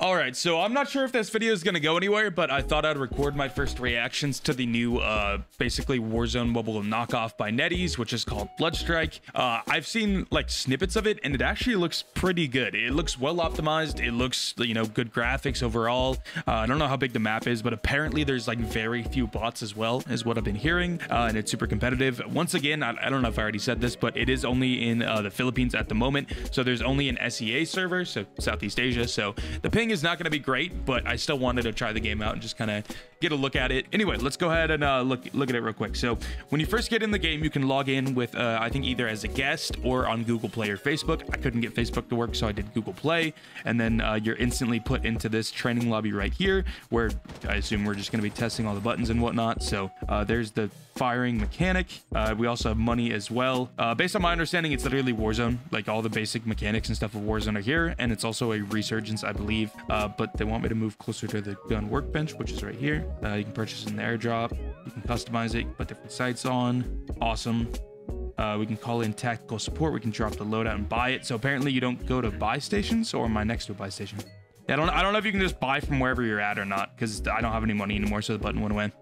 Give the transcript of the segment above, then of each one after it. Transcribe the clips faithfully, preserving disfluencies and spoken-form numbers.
All right, so I'm not sure if this video is going to go anywhere, but I thought I'd record my first reactions to the new, uh, basically Warzone mobile knockoff by NetEase, which is called Bloodstrike. Uh, I've seen like snippets of it, and it actually looks pretty good. It looks well optimized. It looks, you know, good graphics overall. Uh, I don't know how big the map is, but apparently there's like very few bots as well, is what I've been hearing, uh, and it's super competitive. Once again, I, I don't know if I already said this, but it is only in uh, the Philippines at the moment, so there's only an S E A server, so Southeast Asia. So the ping is not going to be great, but I still wanted to try the game out and just kind of get a look at it. Anyway, let's go ahead and uh, look look at it real quick. So when you first get in the game, you can log in with uh, I think either as a guest or on Google Play or Facebook. I couldn't get Facebook to work, so I did Google Play, and then uh, you're instantly put into this training lobby right here, where I assume we're just going to be testing all the buttons and whatnot. So uh, there's the firing mechanic. Uh, we also have money as well. Uh, based on my understanding, it's literally Warzone. Like all the basic mechanics and stuff of Warzone are here, and it's also a resurgence, I believe. Uh, but they want me to move closer to the gun workbench, which is right here. Uh, you can purchase it in the airdrop. You can customize it, put different sights on. Awesome. Uh, we can call in tactical support. We can drop the loadout and buy it. So apparently you don't go to buy stations, or am I next to a buy station? Yeah, I don't, I don't know if you can just buy from wherever you're at or not, because I don't have any money anymore, so the button went away.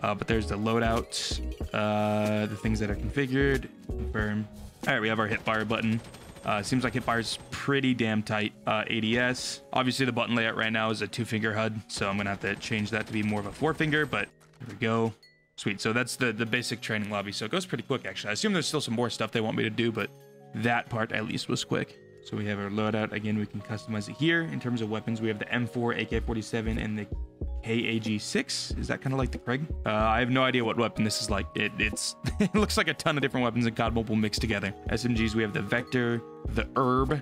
Uh, but there's the loadout, uh, the things that are configured. Confirm. All right, we have our hipfire button. Uh, seems like hipfire is pretty damn tight. Uh, A D S. Obviously, the button layout right now is a two-finger H U D, so I'm going to have to change that to be more of a four-finger, but there we go. Sweet. So that's the, the basic training lobby, so it goes pretty quick, actually. I assume there's still some more stuff they want me to do, but that part at least was quick. So we have our loadout. Again, we can customize it here. In terms of weapons, we have the M four, A K forty-seven, and the K A G six. Is that kind of like the Craig? Uh, I have no idea what weapon this is like. It, it's, it looks like a ton of different weapons in C O D Mobile mixed together. S M Gs, we have the Vector, the Herb,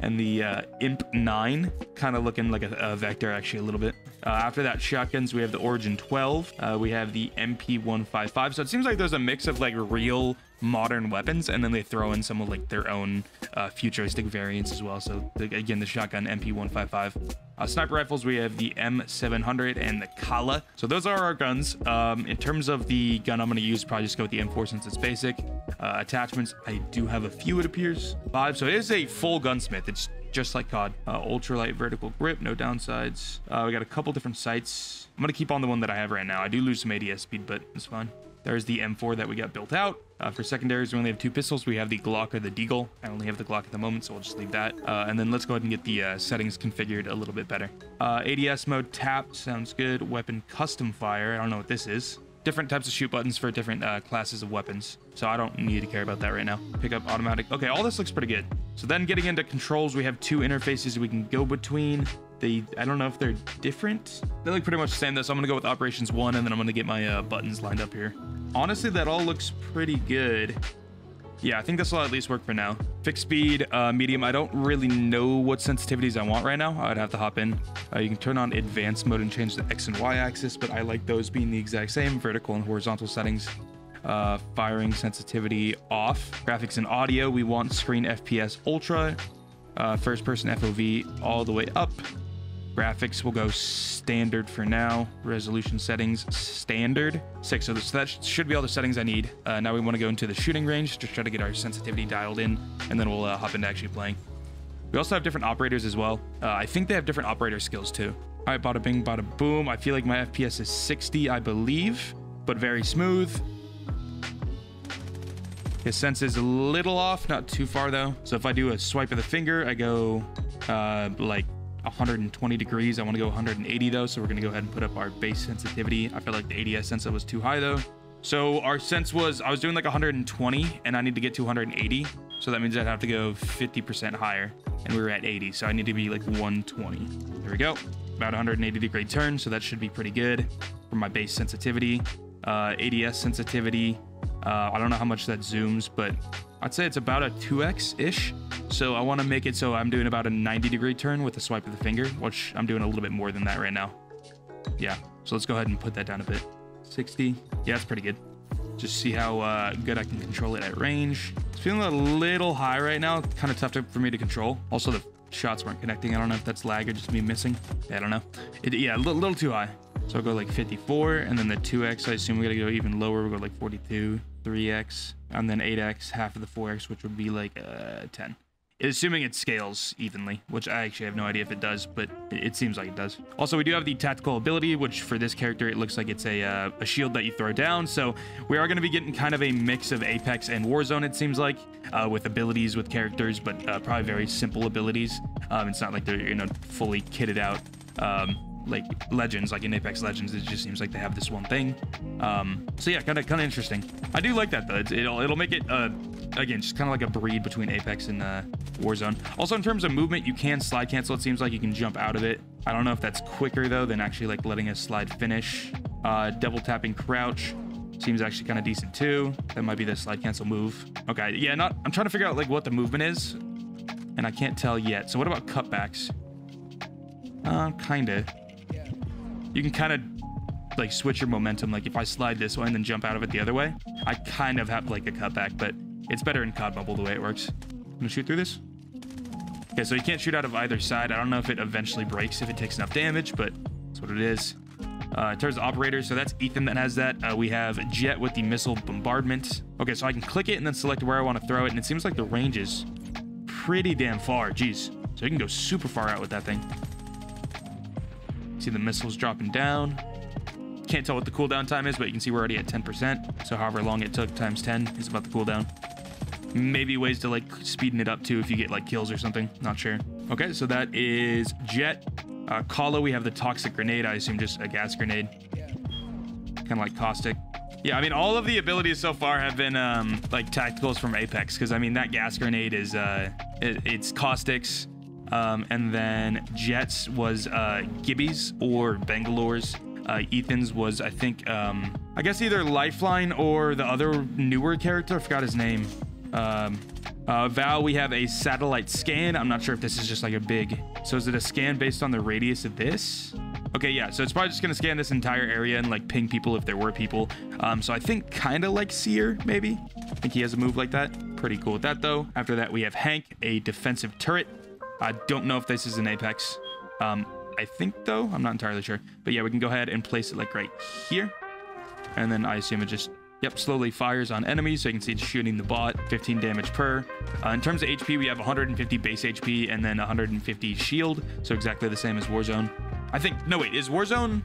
and the uh, Imp nine. Kind of looking like a, a Vector, actually, a little bit. Uh, after that, shotguns, we have the Origin twelve. Uh, we have the M P one fifty-five. So it seems like there's a mix of like real modern weapons, and then they throw in some of like their own uh, futuristic variants as well. So the, again, the shotgun M P one fifty-five. Uh, sniper rifles, we have the M seven hundred and the Kala. So those are our guns. Um, in terms of the gun I'm going to use, probably just go with the M four since it's basic. Uh, attachments, I do have a few, it appears. Five. So it is a full gunsmith. It's just like C O D. Uh, ultralight vertical grip, no downsides. Uh, we got a couple different sights. I'm going to keep on the one that I have right now. I do lose some A D S speed, but it's fine. There's the M four that we got built out. Uh, for secondaries, we only have two pistols. We have the Glock or the Deagle. I only have the Glock at the moment, so we'll just leave that. Uh, and then let's go ahead and get the uh, settings configured a little bit better. Uh, A D S mode tap, sounds good. Weapon custom fire, I don't know what this is. Different types of shoot buttons for different uh, classes of weapons, so I don't need to care about that right now. Pick up automatic. Okay, all this looks pretty good. So then getting into controls, we have two interfaces we can go between. They, I don't know if they're different. They look pretty much the same though, so I'm gonna go with operations one, and then I'm gonna get my uh, buttons lined up here. Honestly, that all looks pretty good. Yeah, I think this will at least work for now. Fixed speed, uh, medium. I don't really know what sensitivities I want right now. I'd have to hop in. Uh, you can turn on advanced mode and change the X and Y axis, but I like those being the exact same, vertical and horizontal settings. Uh, firing sensitivity off. Graphics and audio, we want screen F P S ultra. Uh, first person F O V all the way up. Graphics will go standard for now. Resolution settings, standard. Six, so that should be all the settings I need. Uh, now we want to go into the shooting range, just try to get our sensitivity dialed in, and then we'll uh, hop into actually playing. We also have different operators as well. Uh, I think they have different operator skills too. All right, bada bing, bada boom. I feel like my F P S is sixty, I believe, but very smooth. His sense is a little off, not too far though. So if I do a swipe of the finger, I go uh, like, one hundred twenty degrees. I want to go one hundred eighty though, so we're going to go ahead and put up our base sensitivity. I feel like the A D S sensor was too high though. So our sense was, I was doing like one hundred twenty and I need to get to one hundred eighty. So that means I'd have to go fifty percent higher, and we were at eighty. So I need to be like one twenty. There we go. About one hundred eighty degree turn. So that should be pretty good for my base sensitivity. Uh, A D S sensitivity. Uh, I don't know how much that zooms, but I'd say it's about a two X-ish. So I want to make it so I'm doing about a ninety degree turn with a swipe of the finger, which I'm doing a little bit more than that right now. Yeah, so let's go ahead and put that down a bit. sixty. Yeah, that's pretty good. Just see how uh, good I can control it at range. It's feeling a little high right now. Kind of tough to, for me to control. Also, the shots weren't connecting. I don't know if that's lag or just me missing. I don't know. It, yeah, a little, little too high. So I'll go like fifty-four, and then the two X, I assume we gotta go even lower. We'll go like forty-two, three X, and then eight X, half of the four X, which would be like uh, ten. assuming it scales evenly, which I actually have no idea if it does, but it seems like it does. Also, we do have the tactical ability, which for this character, it looks like it's a, uh, a shield that you throw down. So we are going to be getting kind of a mix of Apex and Warzone, it seems like, uh, with abilities, with characters, but uh, probably very simple abilities. Um, it's not like they're, you know, fully kitted out um, like Legends, like in Apex Legends. It just seems like they have this one thing. Um, so yeah, kind of kind of interesting. I do like that, though. It's, it'll, it'll make it... Uh, again, just kind of like a breed between Apex and uh, Warzone. Also, in terms of movement, you can slide cancel. It seems like you can jump out of it. I don't know if that's quicker, though, than actually like letting a slide finish. Uh, double tapping crouch seems actually kind of decent, too. That might be the slide cancel move. Okay, yeah, not. I'm trying to figure out like what the movement is, and I can't tell yet. So what about cutbacks? Uh, kind of. You can kind of like switch your momentum. Like if I slide this way and then jump out of it the other way, I kind of have like a cutback, but it's better in C O D Mobile the way it works. I'm gonna shoot through this. Okay, so you can't shoot out of either side. I don't know if it eventually breaks, if it takes enough damage, but that's what it is. Uh, in terms of operators, so that's Ethan that has that. Uh, we have Jet with the missile bombardment. Okay, so I can click it and then select where I want to throw it, and it seems like the range is pretty damn far. Jeez. So you can go super far out with that thing. See the missiles dropping down. Can't tell what the cooldown time is, but you can see we're already at ten percent. So however long it took times ten is about the cooldown. Maybe ways to like speeding it up too if you get like kills or something, not sure. Okay, so that is Jet. uh Kala, we have the toxic grenade, I assume just a gas grenade, kind of like Caustic. Yeah, I mean all of the abilities so far have been um like tacticals from Apex, because I mean that gas grenade is uh it, it's Caustic's, um and then Jet's was uh Gibby's or Bangalore's. Uh, Ethan's was, I think, um I guess either Lifeline or the other newer character, I forgot his name. Um, uh, Val, we have a satellite scan. I'm not sure if this is just like a big, so is it a scan based on the radius of this? Okay, yeah, so it's probably just gonna scan this entire area and like ping people if there were people. Um, so I think kind of like Seer, maybe. I think he has a move like that. Pretty cool with that though. After that, we have Hank, a defensive turret. I don't know if this is an Apex. Um, I think though, I'm not entirely sure, but yeah, we can go ahead and place it like right here. And then I assume it just, yep, slowly fires on enemies, so you can see it's shooting the bot, fifteen damage per. Uh, in terms of H P, we have one hundred fifty base H P and then one hundred fifty shield, so exactly the same as Warzone. I think, no wait, is Warzone,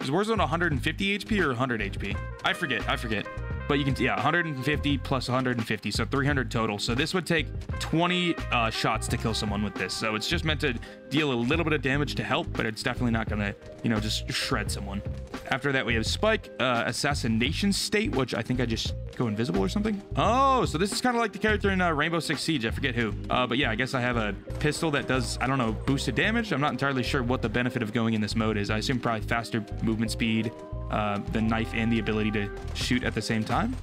is Warzone one hundred fifty H P or one hundred H P? I forget, I forget. But you can, yeah, one hundred fifty plus one hundred fifty, so three hundred total. So this would take twenty uh, shots to kill someone with this. So it's just meant to deal a little bit of damage to help, but it's definitely not gonna, you know, just shred someone. After that, we have Spike, uh, assassination state, which I think I just go invisible or something. Oh, so this is kind of like the character in uh, Rainbow Six Siege. I forget who, uh, but yeah, I guess I have a pistol that does, I don't know, boosted damage. I'm not entirely sure what the benefit of going in this mode is. I assume probably faster movement speed, uh, the knife and the ability to shoot at the same time. Time,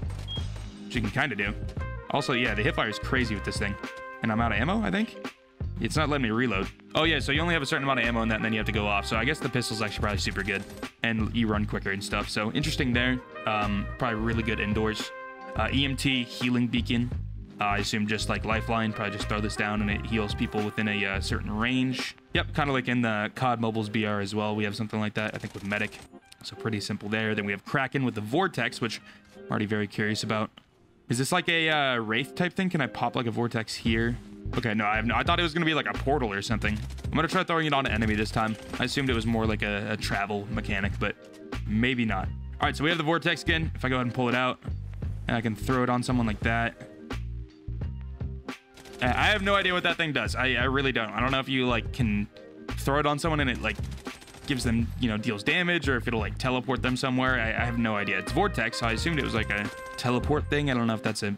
which you can kind of do. Also, yeah, the hipfire is crazy with this thing. And I'm out of ammo, I think. It's not letting me reload. Oh yeah, so you only have a certain amount of ammo in that, and then you have to go off. So I guess the pistol's actually probably super good. And you run quicker and stuff. So interesting there. Um, probably really good indoors. Uh, E M T, healing beacon. Uh, I assume just like Lifeline, probably just throw this down and it heals people within a uh, certain range. Yep, kind of like in the C O D Mobile's B R as well. We have something like that, I think, with Medic. So pretty simple there. Then we have Kraken with the Vortex, which I'm already very curious about. Is this like a uh, Wraith type thing? Can I pop like a Vortex here? Okay, no, I have no, I thought it was gonna be like a portal or something. I'm gonna try throwing it on an enemy this time. I assumed it was more like a, a travel mechanic, but maybe not. All right, so we have the Vortex again. If I go ahead and pull it out, and I can throw it on someone like that. I have no idea what that thing does. I, I really don't. I don't know if you like can throw it on someone and it like gives them, you know, deals damage, or if it'll like teleport them somewhere. I, I have no idea. It's Vortex, so I assumed it was like a teleport thing. I don't know if that's a,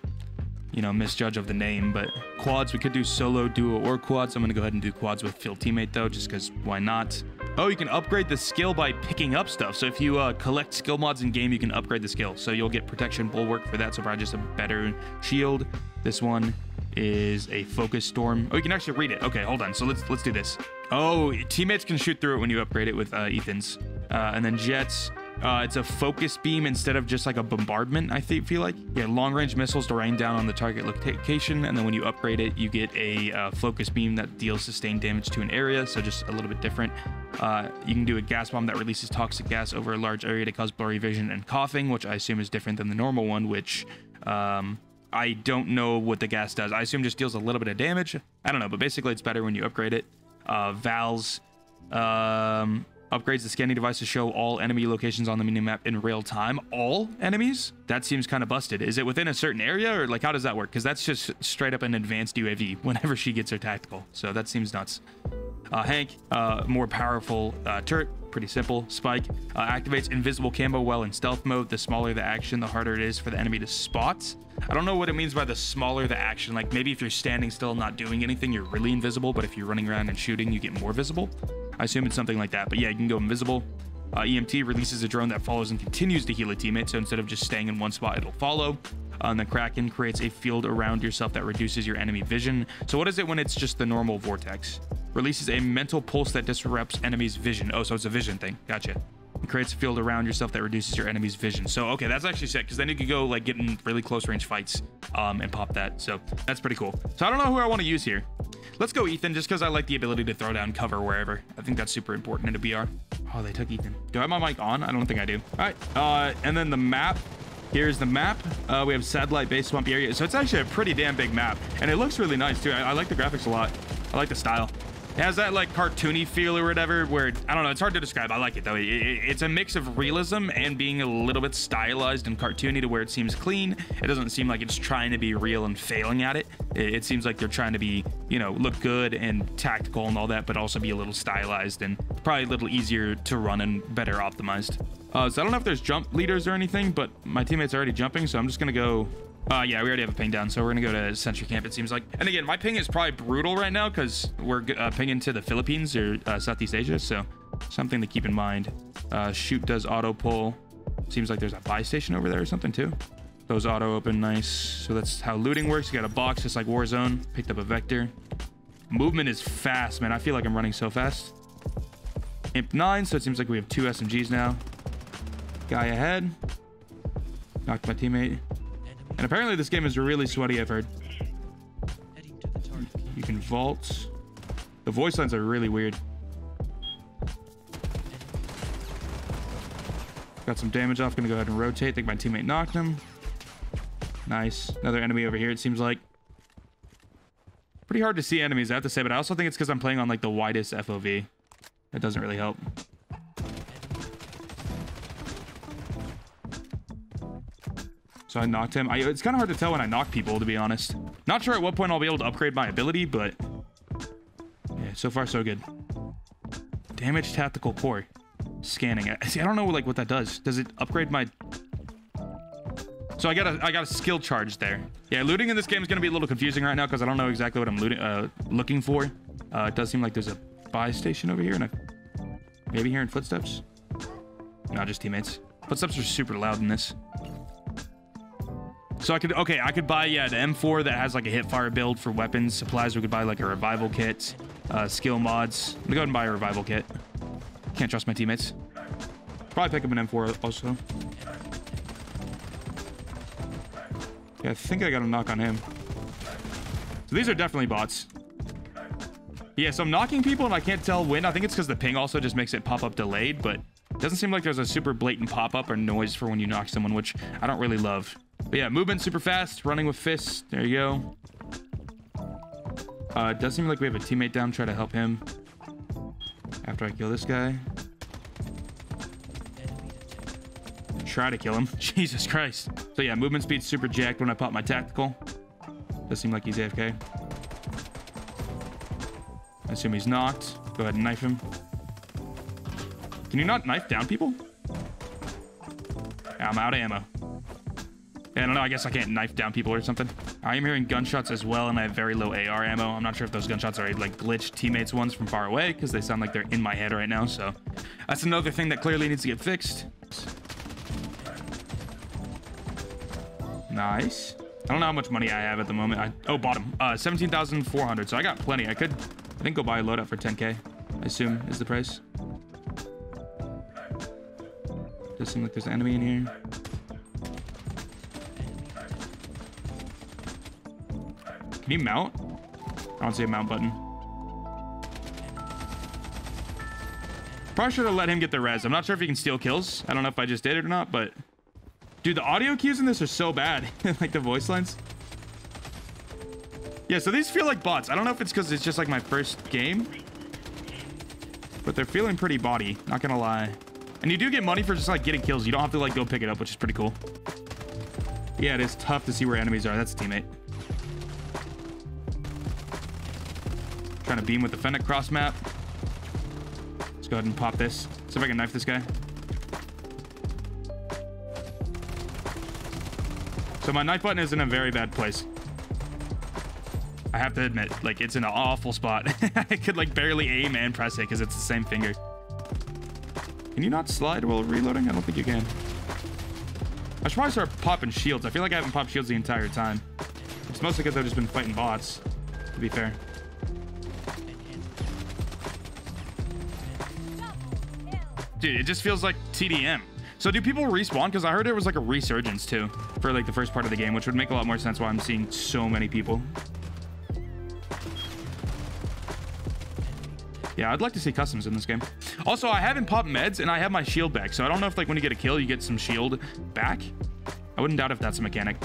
you know, misjudge of the name, but quads, we could do solo, duo, or quads. I'm gonna go ahead and do quads with field teammate though, just because why not? Oh, you can upgrade the skill by picking up stuff. So if you uh, collect skill mods in game, you can upgrade the skill. So you'll get protection bulwark for that. So probably just a better shield. This one is a focus storm. Oh, you can actually read it. Okay, hold on. So let's let's do this. Oh, teammates can shoot through it when you upgrade it with uh, Ethan's. Uh, and then Jet's, uh, it's a focus beam instead of just like a bombardment, I think, feel like. Yeah, long-range missiles to rain down on the target location. And then when you upgrade it, you get a uh, focus beam that deals sustained damage to an area. So just a little bit different. Uh, you can do a gas bomb that releases toxic gas over a large area to cause blurry vision and coughing, which I assume is different than the normal one, which... Um, I don't know what the gas does. I assume just deals a little bit of damage. I don't know, but basically it's better when you upgrade it. Uh, Val's um, upgrades the scanning device to show all enemy locations on the minimap in real time. All enemies? That seems kind of busted. Is it within a certain area, or like how does that work? Because that's just straight up an advanced U A V whenever she gets her tactical. So that seems nuts. Uh, Hank, uh, more powerful uh, turret. Pretty simple. Spike uh, activates invisible camo while in stealth mode. The smaller the action, the harder it is for the enemy to spot. I don't know what it means by the smaller the action. Like maybe if you're standing still not doing anything, you're really invisible, but if you're running around and shooting, you get more visible. I assume it's something like that, but yeah, you can go invisible. Uh, E M T releases a drone that follows and continues to heal a teammate, so instead of just staying in one spot, it'll follow. Uh, and the Kraken creates a field around yourself that reduces your enemy vision. So what is it when it's just the normal vortex? Releases a mental pulse that disrupts enemies' vision. Oh, so it's a vision thing. Gotcha. It creates a field around yourself that reduces your enemy's vision. So, okay, that's actually sick, because then you could go, like, get in really close-range fights um, and pop that. So that's pretty cool. So I don't know who I want to use here. Let's go Ethan, just because I like the ability to throw down cover wherever. I think that's super important in a B R. Oh, they took Ethan. Do I have my mic on? I don't think I do. All right. Uh, and then the map. Here's the map. Uh, we have satellite-based swampy area. So it's actually a pretty damn big map. And it looks really nice, too. I, I like the graphics a lot. I like the style. It has that like cartoony feel or whatever, where I don't know, it's hard to describe. I like it though. It, it, it's a mix of realism and being a little bit stylized and cartoony to where it seems clean. It doesn't seem like it's trying to be real and failing at it. It, it seems like they're trying to be, you know, look good and tactical and all that, but also be a little stylized and probably a little easier to run and better optimized. Uh, so I don't know if there's jump leaders or anything, but my teammate's already jumping, so I'm just gonna go. Uh, yeah, we already have a ping down, so we're gonna go to Century Camp, it seems like. And again, my ping is probably brutal right now because we're uh, pinging to the Philippines or uh, Southeast Asia, so something to keep in mind. Uh, shoot does auto pull. Seems like there's a buy station over there or something too. Those auto open, nice. So that's how looting works. You got a box just like Warzone. Picked up a Vector. Movement is fast, man. I feel like I'm running so fast. Imp nine, so it seems like we have two S M Gs now. Guy ahead. Knocked my teammate. And apparently this game is really sweaty, I've heard. You can vault. The voice lines are really weird. Got some damage off. Gonna go ahead and rotate. I think my teammate knocked him. Nice. Another enemy over here, it seems like. Pretty hard to see enemies, I have to say, but I also think it's because I'm playing on like the widest F O V. That doesn't really help. So I knocked him. I, it's kind of hard to tell when I knock people, to be honest. Not sure at what point I'll be able to upgrade my ability, but yeah, so far so good. Damage tactical core scanning. I, see, I don't know like what that does. Does it upgrade my? So I got a I got a skill charge there. Yeah, looting in this game is gonna be a little confusing right now because I don't know exactly what I'm looting uh, looking for. Uh, it does seem like there's a buy station over here, and I, maybe hearing footsteps. No, just teammates. Footsteps are super loud in this. So I could, okay, I could buy, yeah, the M four that has like a hipfire build for weapons, supplies. We could buy like a revival kit, uh, skill mods. I'm gonna go ahead and buy a revival kit. Can't trust my teammates. Probably pick up an M four also. Yeah, I think I got a knock on him. So these are definitely bots. Yeah, so I'm knocking people and I can't tell when. I think it's because the ping also just makes it pop up delayed, but it doesn't seem like there's a super blatant pop-up or noise for when you knock someone, which I don't really love. But yeah, movement super fast, running with fists. There you go. Uh, it does seem like we have a teammate down. Try to help him after I kill this guy. Try to kill him. Jesus Christ. So yeah, movement speed super jacked when I pop my tactical. Does seem like he's A F K. I assume he's knocked. Go ahead and knife him. Can you not knife down people? I'm out of ammo. Yeah, I don't know. I guess I can't knife down people or something. I am hearing gunshots as well, and I have very low A R ammo. I'm not sure if those gunshots are like glitched teammates ones from far away because they sound like they're in my head right now. So that's another thing that clearly needs to get fixed. Nice. I don't know how much money I have at the moment. I, oh, bottom. Uh, seventeen thousand four hundred. So I got plenty. I could, I think, go buy a loadout for ten K, I assume is the price. Does seem like there's an enemy in here. Can you mount? I don't see a mount button. Probably should have let him get the res. I'm not sure if he can steal kills. I don't know if I just did it or not, but... Dude, the audio cues in this are so bad. Like the voice lines. Yeah, so these feel like bots. I don't know if it's because it's just like my first game, but they're feeling pretty body, not gonna lie. And you do get money for just like getting kills. You don't have to like go pick it up, which is pretty cool. Yeah, it is tough to see where enemies are. That's a teammate. Trying to beam with the Fennec cross map. Let's go ahead and pop this. See if I can knife this guy. So my knife button is in a very bad place. I have to admit, like, it's in an awful spot. I could like barely aim and press it because it's the same finger. Can you not slide while reloading? I don't think you can. I should probably start popping shields. I feel like I haven't popped shields the entire time. It's mostly because I've just been fighting bots, to be fair. Dude, it just feels like T D M. So do people respawn? Because I heard there was like a resurgence too for like the first part of the game, which would make a lot more sense why I'm seeing so many people. Yeah, I'd like to see customs in this game. Also, I haven't popped meds and I have my shield back. So I don't know if like when you get a kill, you get some shield back. I wouldn't doubt if that's a mechanic.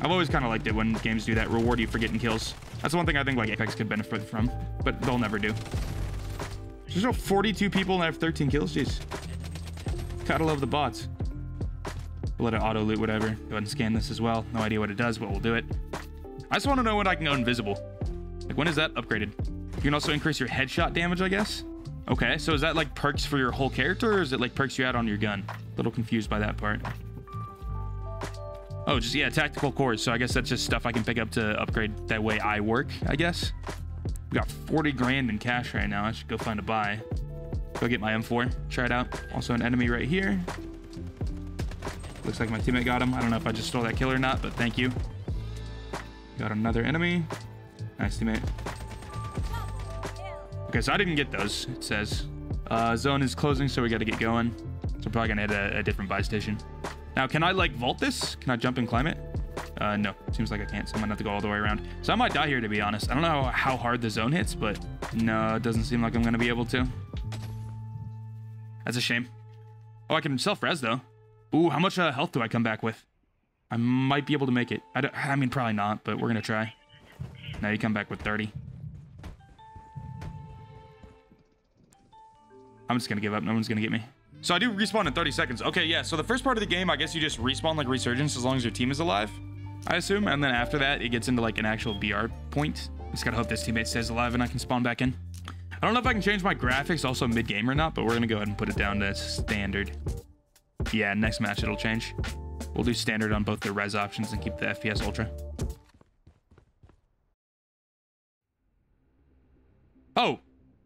I've always kind of liked it when games do that, reward you for getting kills. That's the one thing I think like Apex could benefit from, but they'll never do. There's no forty-two people and I have thirteen kills. Jeez. Gotta love the bots. We'll let it auto loot, whatever. Go ahead and scan this as well. No idea what it does, but we'll do it. I just want to know when I can go invisible. Like, when is that upgraded? You can also increase your headshot damage, I guess. Okay, so is that like perks for your whole character, or is it like perks you add on your gun? A little confused by that part. Oh, just, yeah, tactical cores. So I guess that's just stuff I can pick up to upgrade that way I work, I guess. We got forty grand in cash right now. I should go find a buy. Go get my M four. Try it out. Also an enemy right here. Looks like my teammate got him. I don't know if I just stole that kill or not, but thank you. Got another enemy. Nice teammate. Okay, so I didn't get those, it says. Uh, zone is closing, so we got to get going. So I'm probably going to hit a, a different buy station. Now, can I, like, vault this? Can I jump and climb it? Uh, no, seems like I can't, so I'm gonna have to go all the way around. So I might die here, to be honest. I don't know how hard the zone hits, but no, it doesn't seem like I'm gonna be able to. That's a shame. Oh, I can self-res, though. Ooh, how much uh, health do I come back with? I might be able to make it. I, don't, I mean, probably not, but we're gonna try. Now you come back with thirty. I'm just gonna give up. No one's gonna get me. So I do respawn in thirty seconds. Okay, yeah, so the first part of the game, I guess you just respawn like Resurgence as long as your team is alive, I assume. And then after that, it gets into like an actual B R point. Just gotta hope this teammate stays alive and I can spawn back in. I don't know if I can change my graphics also mid-game or not, but we're gonna go ahead and put it down to standard. Yeah, next match it'll change. We'll do standard on both the res options and keep the F P S ultra. Oh,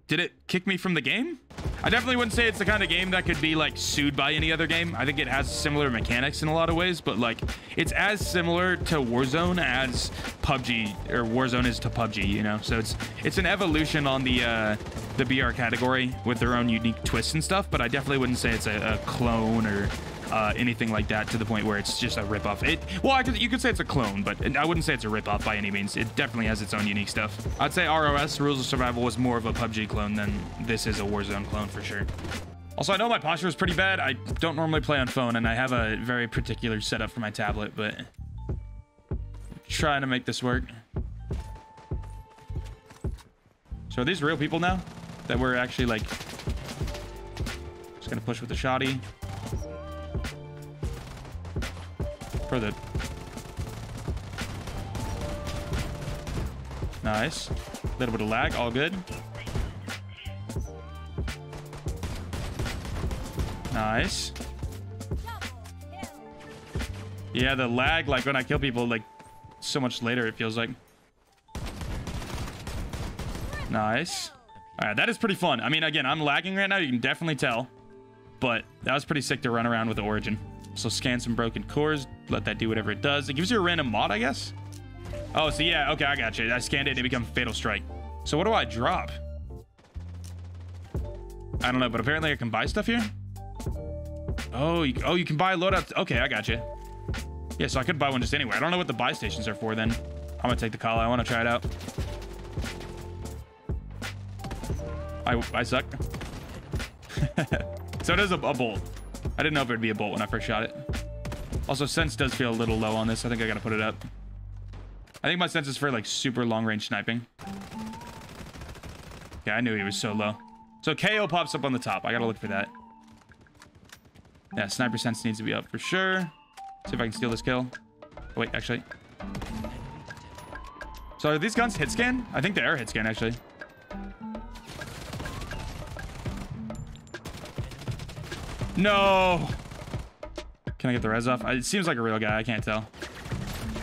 did it kick me from the game? I definitely wouldn't say it's the kind of game that could be like sued by any other game. I think it has similar mechanics in a lot of ways, but like it's as similar to Warzone as P U B G, or Warzone is to P U B G, you know? So it's it's an evolution on the uh, the B R category with their own unique twists and stuff, but I definitely wouldn't say it's a, a clone or uh, anything like that to the point where it's just a ripoff. It, well, I could, you could say it's a clone, but I wouldn't say it's a ripoff by any means. It definitely has its own unique stuff. I'd say R O S, Rules of Survival, was more of a P U B G clone than this is a Warzone clone, for sure. Also, I know my posture is pretty bad. I don't normally play on phone, and I have a very particular setup for my tablet, but I'm trying to make this work. So are these real people now that we're actually like just gonna push with the shotty for the nice little bit of lag? All good. Nice. Yeah, the lag, like when I kill people, like so much later, it feels like. Nice. All right, that is pretty fun. I mean, again, I'm lagging right now. You can definitely tell, but that was pretty sick to run around with the Origin. So scan some broken cores, let that do whatever it does. It gives you a random mod, I guess. Oh, so yeah, okay, I got you. I scanned it and it becomes Fatal Strike. So what do I drop? I don't know, but apparently I can buy stuff here. Oh, you, oh, you can buy loadouts. Okay, I got you. Yeah, so I could buy one just anywhere. I don't know what the buy stations are for then. I'm gonna take the call. I want to try it out. I, I suck. So it is a, a bolt. I didn't know if it would be a bolt when I first shot it. Also, sense does feel a little low on this. I think I gotta put it up. I think my sense is for like super long range sniping. Yeah, I knew he was so low. So K O pops up on the top. I gotta look for that. Yeah, sniper sense needs to be up for sure. See if I can steal this kill. Oh, wait, actually. So are these guns hit scan? I think they are hit scan, actually. No. Can I get the res off? It seems like a real guy. I can't tell.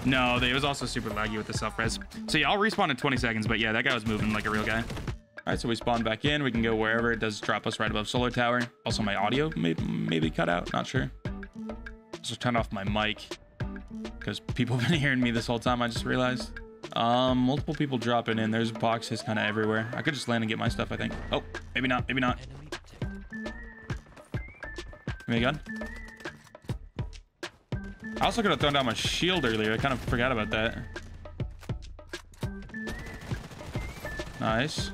No, they, it was also super laggy with the self-res. So yeah, I'll respawn in twenty seconds, but yeah, that guy was moving like a real guy. All right, so we spawn back in. We can go wherever. It does drop us right above solar tower. Also, my audio may maybe cut out. Not sure. So turn off my mic because people have been hearing me this whole time. I just realized. Um, multiple people dropping in. There's boxes kind of everywhere. I could just land and get my stuff, I think. Oh, maybe not. Maybe not. Give me a gun. I also could have thrown down my shield earlier. I kind of forgot about that. Nice.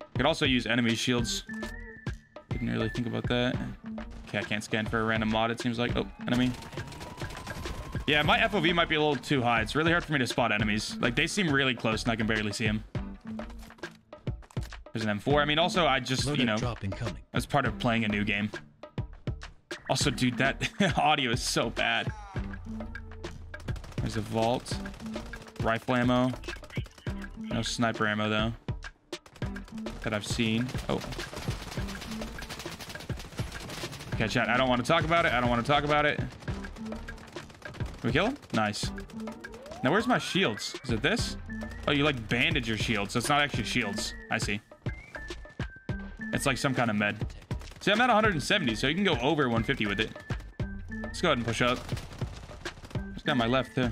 I could also use enemy shields. Didn't really think about that. Okay, I can't scan for a random mod, it seems like. Oh, enemy. Yeah, my F O V might be a little too high. It's really hard for me to spot enemies. Like, they seem really close, and I can barely see them. There's an M four. I mean, also, I just, Loaded you know, that's part of playing a new game. Also, dude, that audio is so bad. There's a vault. Rifle ammo. No sniper ammo, though. That I've seen. Oh. Okay, chat. I don't want to talk about it. I don't want to talk about it. Can we kill him? Nice. Now, where's my shields? Is it this? Oh, you like bandage your shields. So it's not actually shields. I see. It's like some kind of med. See, I'm at one hundred seventy, so you can go over one fifty with it. Let's go ahead and push up. Just got my left too.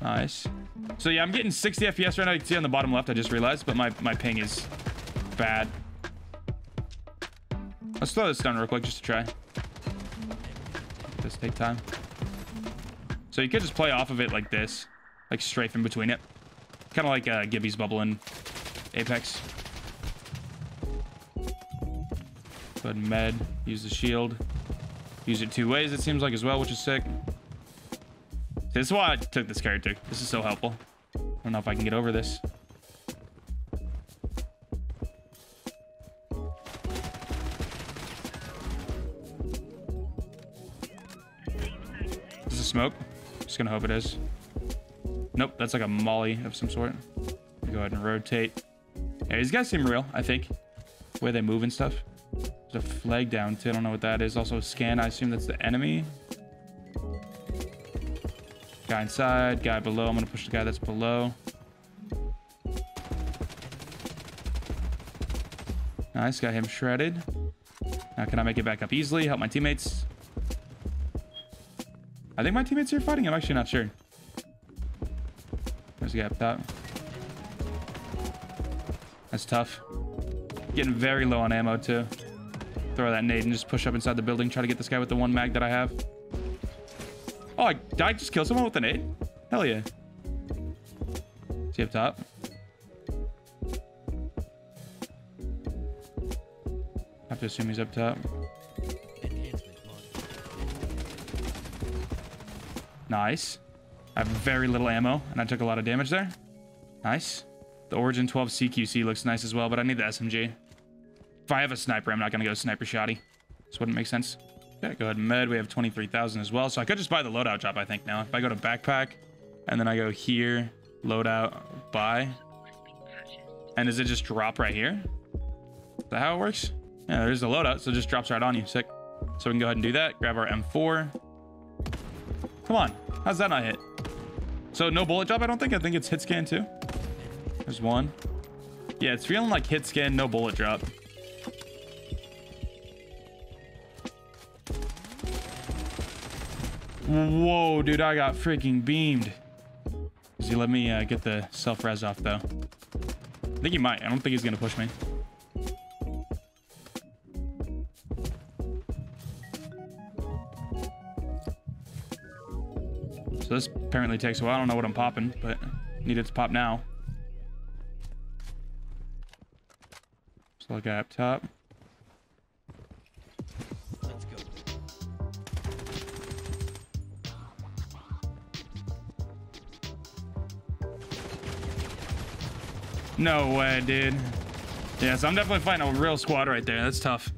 Nice. So yeah, I'm getting sixty F P S right now. You can see on the bottom left, I just realized, but my, my ping is bad. Let's throw this down real quick just to try. This take time. So you could just play off of it like this, like strafe in between it. Kind of like uh, Gibby's bubble in Apex. Go ahead and med, use the shield. Use it two ways, it seems like, as well, which is sick. This is why I took this character. This is so helpful. I don't know if I can get over this. Is this a smoke? I'm just gonna hope it is. Nope, that's like a molly of some sort. Go ahead and rotate. Yeah, these guys seem real, I think. The way they move and stuff. There's a flag down too. I don't know what that is. Also a scan. I assume that's the enemy. Guy inside, guy below. I'm gonna push the guy that's below. Nice, got him shredded. Now can I make it back up easily? Help my teammates. I think my teammates are fighting. I'm actually not sure. There's a guy up top. That's tough. Getting very low on ammo too. Throw that nade and just push up inside the building. Try to get this guy with the one mag that I have. Oh, I, did I just kill someone with an nade? Hell yeah. Is he up top? Have to assume he's up top. Nice. I have very little ammo, and I took a lot of damage there. Nice. The Origin twelve C Q C looks nice as well, but I need the S M G. If I have a sniper, I'm not going to go sniper shoddy. This wouldn't make sense. Yeah, go ahead and med. We have twenty-three thousand as well. So I could just buy the loadout drop, I think, now. If I go to backpack, and then I go here, loadout, buy. And does it just drop right here? Is that how it works? Yeah, there's the loadout, so it just drops right on you. Sick. So we can go ahead and do that. Grab our M four. Come on. How's that not hit? So no bullet drop, I don't think. I think it's hit scan, too. There's one. Yeah, it's feeling like hit scan, no bullet drop. Whoa, dude, I got freaking beamed. Does he let me uh, get the self-res off, though? I think he might. I don't think he's going to push me. So this apparently takes a while. I don't know what I'm popping, but I need it to pop now. Small guy up top. Let's go. No way, dude. Yeah, so I'm definitely fighting a real squad right there. That's tough.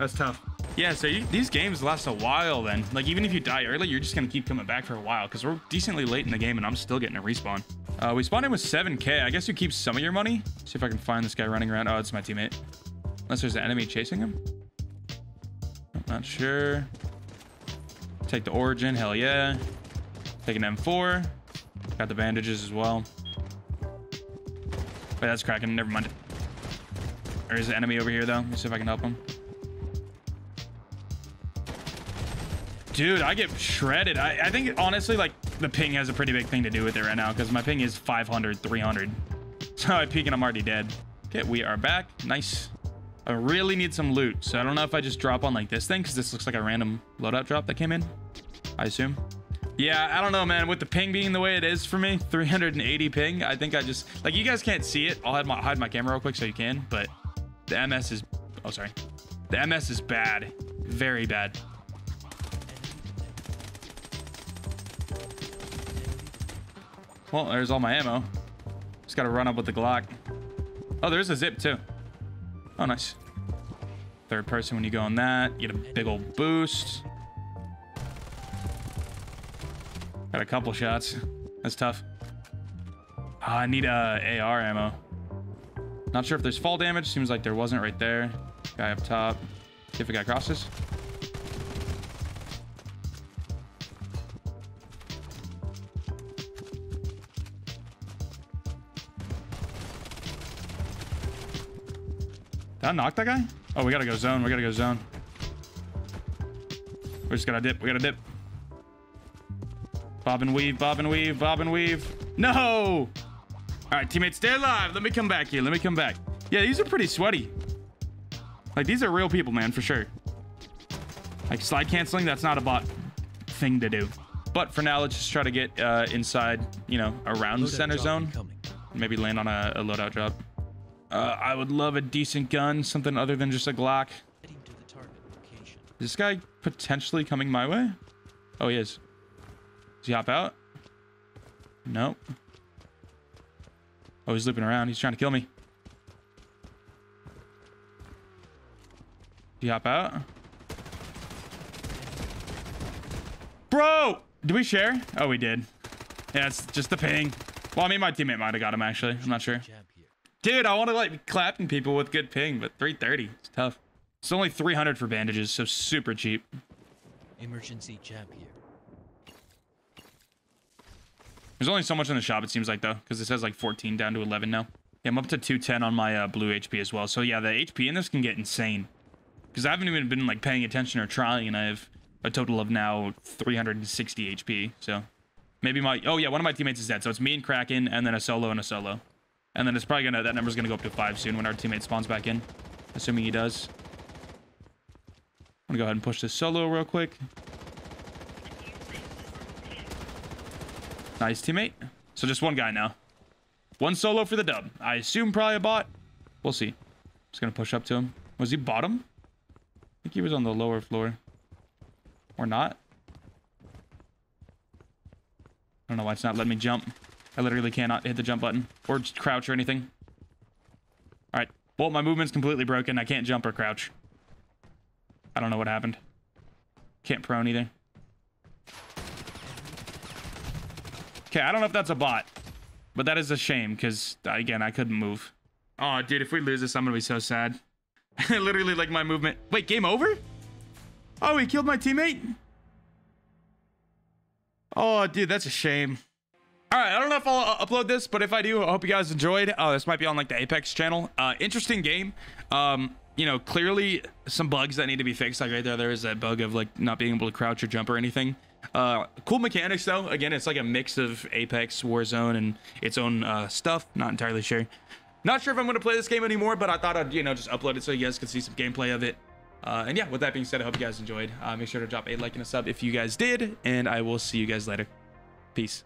That's tough. Yeah, so you, these games last a while then. Like, even if you die early, you're just going to keep coming back for a while because we're decently late in the game and I'm still getting a respawn. Uh, we spawned in with seven K. I guess you keep some of your money. Let's see if I can find this guy running around. Oh, it's my teammate. Unless there's an enemy chasing him. I'm not sure. Take the Origin. Hell yeah. Take an M four. Got the bandages as well. Wait, that's Kraken. Never mind. There is an enemy over here, though. Let's see if I can help him. Dude, I get shredded. I, I think, honestly, like, the ping has a pretty big thing to do with it right now because my ping is five hundred, three hundred. So I peek and I'm already dead. Okay, we are back. Nice. I really need some loot. So I don't know if I just drop on, like, this thing because this looks like a random loadout drop that came in, I assume. Yeah, I don't know, man. With the ping being the way it is for me, three eighty ping, I think I just... Like, you guys can't see it. I'll hide my, hide my camera real quick so you can, but the M S is... Oh, sorry. The M S is bad. Very bad. Well, there's all my ammo. Just gotta run up with the Glock. Oh, there's a zip, too. Oh, nice. Third person when you go on that. You get a big old boost. Got a couple shots. That's tough. Oh, I need uh, A R ammo. Not sure if there's fall damage. Seems like there wasn't right there. Guy up top. See if a guy crosses. Did I knock that guy? Oh, we gotta go zone. We gotta go zone. We just gotta dip. We gotta dip. Bob and weave, bob and weave, bob and weave. No! All right, teammates, stay alive. Let me come back here. Let me come back. Yeah, these are pretty sweaty. Like, these are real people, man, for sure. Like, slide canceling, that's not a bot thing to do. But for now, let's just try to get uh, inside, you know, around the center zone. Maybe land on a, a loadout drop. Uh, I would love a decent gun, something other than just a Glock. Is this guy potentially coming my way? Oh, he is. Does he hop out? Nope. Oh, he's looping around. He's trying to kill me. Did he hop out? Bro! Did we share? Oh, we did. Yeah, it's just the ping. Well, I mean, my teammate might have got him, actually. I'm not sure. Dude, I want to, like, clapping people with good ping, but three thirty. It's tough. It's only three hundred for bandages, so super cheap. Emergency jab here. There's only so much in the shop, it seems like, though, because it says, like, fourteen down to eleven now. Yeah, I'm up to two ten on my uh, blue H P as well. So, yeah, the H P in this can get insane. Because I haven't even been, like, paying attention or trying, and I have a total of now three hundred sixty H P. So, maybe my... Oh, yeah, one of my teammates is dead. So, it's me and Kraken, and then a solo and a solo. And then it's probably going to... That number's going to go up to five soon when our teammate spawns back in. Assuming he does. I'm going to go ahead and push this solo real quick. Nice teammate. So just one guy now. One solo for the dub. I assume probably a bot. We'll see. Just going to push up to him. Was he bottom? I think he was on the lower floor. Or not. I don't know why it's not letting me jump. I literally cannot hit the jump button. Or crouch or anything. Alright. Well, my movement's completely broken. I can't jump or crouch. I don't know what happened. Can't prone either. Okay, I don't know if that's a bot, but that is a shame because, again, I couldn't move. Oh, dude, if we lose this, I'm going to be so sad. Literally, like, my movement. Wait, game over? Oh, he killed my teammate? Oh, dude, that's a shame. All right, I don't know if I'll uh, upload this, but if I do, I hope you guys enjoyed. Uh, this might be on, like, the Apex channel. Uh, interesting game. Um, you know, clearly some bugs that need to be fixed. Like, right there, there is that bug of, like, not being able to crouch or jump or anything. Uh, cool mechanics though. Again, it's like a mix of Apex, Warzone, and its own uh, stuff. Not entirely sure. Not sure if I'm going to play this game anymore, but I thought I'd, you know, just upload it so you guys could see some gameplay of it. Uh, and yeah, with that being said, I hope you guys enjoyed. Uh, make sure to drop a like and a sub if you guys did, and I will see you guys later. Peace.